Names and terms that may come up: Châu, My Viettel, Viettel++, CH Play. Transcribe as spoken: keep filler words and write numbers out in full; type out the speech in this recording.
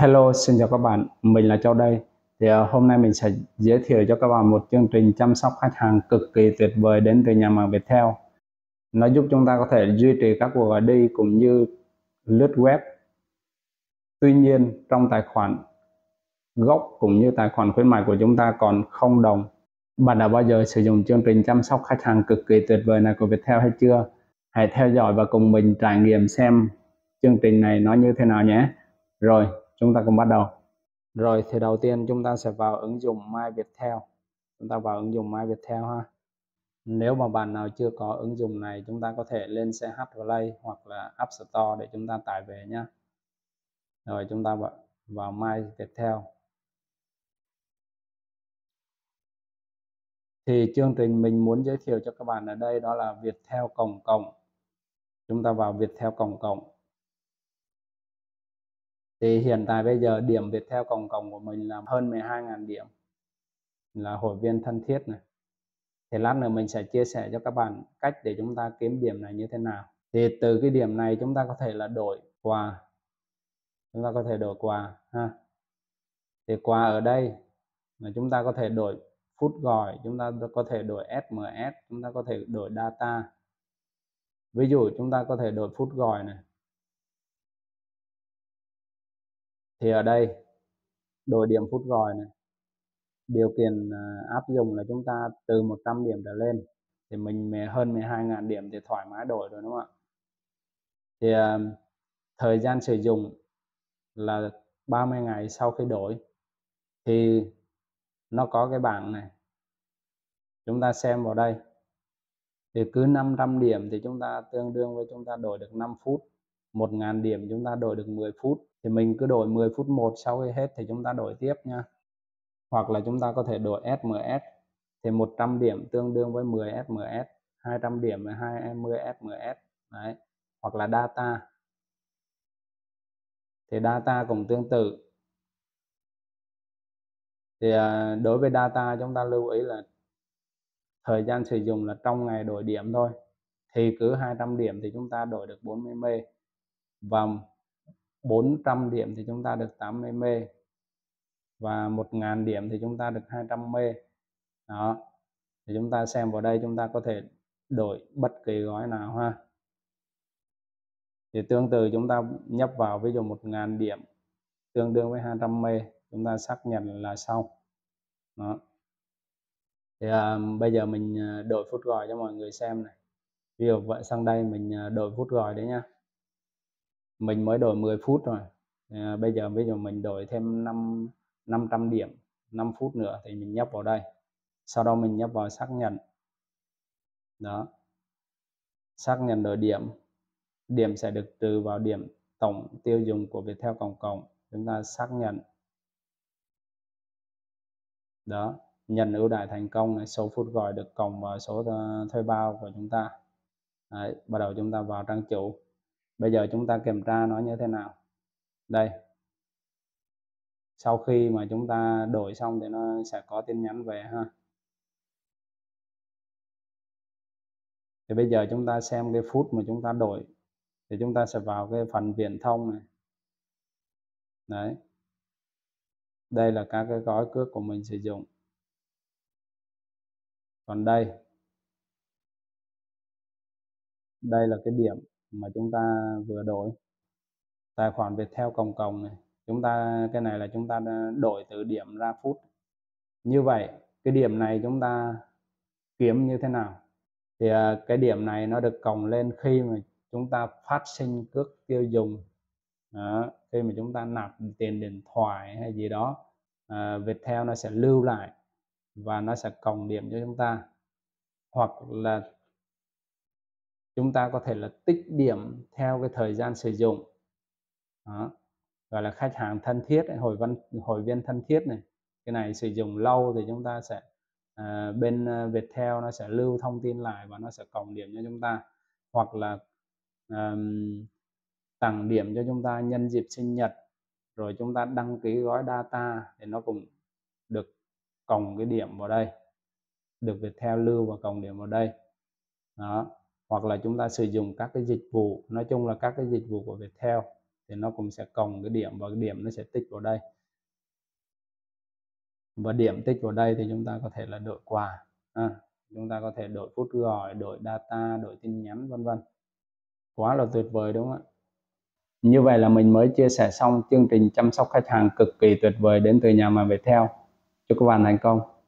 Hello, xin chào các bạn, mình là Châu đây. Thì hôm nay mình sẽ giới thiệu cho các bạn một chương trình chăm sóc khách hàng cực kỳ tuyệt vời đến từ nhà mạng Viettel. Nó giúp chúng ta có thể duy trì các cuộc gọi đi cũng như lướt web. Tuy nhiên, trong tài khoản gốc cũng như tài khoản khuyến mại của chúng ta còn không đồng. Bạn đã bao giờ sử dụng chương trình chăm sóc khách hàng cực kỳ tuyệt vời này của Viettel hay chưa? Hãy theo dõi và cùng mình trải nghiệm xem chương trình này nó như thế nào nhé. Rồi, chúng ta cùng bắt đầu. Rồi thì đầu tiên chúng ta sẽ vào ứng dụng My Viettel. Chúng ta vào ứng dụng My Viettel ha. Nếu mà bạn nào chưa có ứng dụng này, chúng ta có thể lên xê hát Play hoặc là App Store để chúng ta tải về nhé. Rồi chúng ta vào, vào My Viettel. Thì chương trình mình muốn giới thiệu cho các bạn ở đây đó là Viettel cộng cộng. Chúng ta vào Viettel cộng cộng. Thì hiện tại bây giờ điểm Viettel cộng cộng của mình là hơn mười hai nghìn điểm, là hội viên thân thiết này. Thì lát nữa mình sẽ chia sẻ cho các bạn cách để chúng ta kiếm điểm này như thế nào. Thì từ cái điểm này chúng ta có thể là đổi quà. Chúng ta có thể đổi quà ha. Thì quà ở đây là chúng ta có thể đổi phút gọi, chúng ta có thể đổi ét em ét, chúng ta có thể đổi data. Ví dụ chúng ta có thể đổi phút gọi này. Thì ở đây đổi điểm phút gọi này, điều kiện áp dụng là chúng ta từ một trăm điểm trở lên. Thì mình hơn mười hai nghìn điểm thì thoải mái đổi rồi đúng không ạ? Thì thời gian sử dụng là ba mươi ngày sau khi đổi. Thì nó có cái bảng này, chúng ta xem vào đây. Thì cứ năm trăm điểm thì chúng ta tương đương với chúng ta đổi được năm phút, một nghìn điểm chúng ta đổi được mười phút. Thì mình cứ đổi mười phút một, sau khi hết thì chúng ta đổi tiếp nha. Hoặc là chúng ta có thể đổi ét em ét. Thì một trăm điểm tương đương với mười ét em ét, hai trăm điểm là hai mươi ét em ét. Đấy. Hoặc là data. Thì data cũng tương tự. Thì đối với data chúng ta lưu ý là thời gian sử dụng là trong ngày đổi điểm thôi. Thì cứ hai trăm điểm thì chúng ta đổi được bốn mươi mê. Và bốn trăm điểm thì chúng ta được tám mươi mê. Và một nghìn điểm thì chúng ta được hai trăm mê. Đó. Thì chúng ta xem vào đây chúng ta có thể đổi bất kỳ gói nào ha. Thì tương tự chúng ta nhấp vào ví dụ một nghìn điểm tương đương với hai trăm mê. Chúng ta xác nhận là xong. Đó. Thì à, bây giờ mình đổi phút gọi cho mọi người xem này. Ví dụ vậy, sang đây mình đổi phút gọi đấy nhá. Mình mới đổi mười phút rồi. À, bây giờ ví dụ mình đổi thêm năm trăm điểm, năm phút nữa thì mình nhấp vào đây. Sau đó mình nhấp vào xác nhận. Đó. Xác nhận đổi điểm. Điểm sẽ được trừ vào điểm tổng tiêu dùng của Viettel cộng cộng. Chúng ta xác nhận. Đó, nhận ưu đãi thành công này, số phút gọi được cộng vào số thuê bao của chúng ta. Đấy, bắt đầu chúng ta vào trang chủ. Bây giờ chúng ta kiểm tra nó như thế nào. Đây. Sau khi mà chúng ta đổi xong thì nó sẽ có tin nhắn về ha. Thì bây giờ chúng ta xem cái phút mà chúng ta đổi. Thì chúng ta sẽ vào cái phần viễn thông này. Đấy. Đây là các cái gói cước của mình sử dụng. Còn đây. Đây là cái điểm mà chúng ta vừa đổi. Tài khoản Viettel cộng cộng này. Chúng ta, cái này là chúng ta đổi từ điểm ra phút. Như vậy, cái điểm này chúng ta kiếm như thế nào? Thì cái điểm này nó được cộng lên khi mà chúng ta phát sinh cước tiêu dùng. Đó, khi mà chúng ta nạp tiền điện thoại hay gì đó, à, Viettel nó sẽ lưu lại và nó sẽ cộng điểm cho chúng ta. Hoặc là chúng ta có thể là tích điểm theo cái thời gian sử dụng. Đó, gọi là khách hàng thân thiết, hội, văn, hội viên thân thiết này. Cái này sử dụng lâu thì chúng ta sẽ à, bên Viettel nó sẽ lưu thông tin lại và nó sẽ cộng điểm cho chúng ta. Hoặc là à, tặng điểm cho chúng ta nhân dịp sinh nhật, rồi chúng ta đăng ký gói data thì nó cũng được cộng cái điểm vào đây, được Viettel lưu và cộng điểm vào đây. Đó. Hoặc là chúng ta sử dụng các cái dịch vụ, nói chung là các cái dịch vụ của Viettel thì nó cũng sẽ cộng cái điểm và cái điểm nó sẽ tích vào đây, và điểm tích vào đây thì chúng ta có thể là đổi quà à, chúng ta có thể đổi phút gọi, đổi data, đổi tin nhắn vân vân. Quá là tuyệt vời đúng không ạ? Như vậy là mình mới chia sẻ xong chương trình chăm sóc khách hàng cực kỳ tuyệt vời đến từ nhà My Viettel. Chúc các bạn thành công.